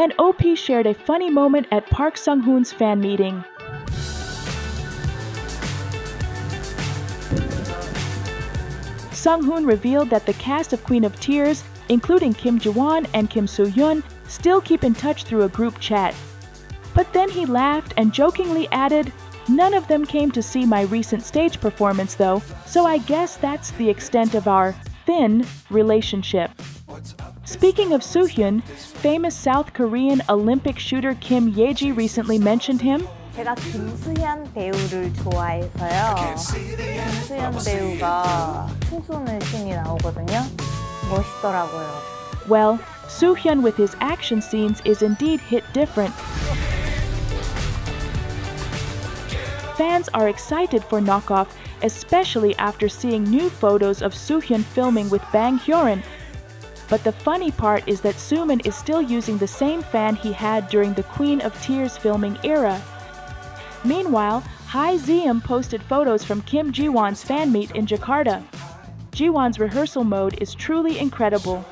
and OP shared a funny moment at Park Sung-hoon's fan meeting. Sung-hoon revealed that the cast of Queen of Tears, including Kim Jiwon and Kim Soohyun, still keep in touch through a group chat. But then he laughed and jokingly added, "None of them came to see my recent stage performance though, so I guess that's the extent of our thin relationship." Speaking of Soohyun, famous South Korean Olympic shooter Kim Yeji recently mentioned him. 제가 김수현 배우를 좋아해서요. 김수현 배우가 춤추는 신이 나오거든요. 멋있더라고요. Well, Soohyun with his action scenes is indeed hit different. Fans are excited for Knock Off, especially after seeing new photos of Soohyun filming with Bang Hyorin. But the funny part is that Soomen is still using the same fan he had during the Queen of Tears filming era. Meanwhile, High Zium posted photos from Kim Jiwon's fan meet in Jakarta. Jiwon's rehearsal mode is truly incredible.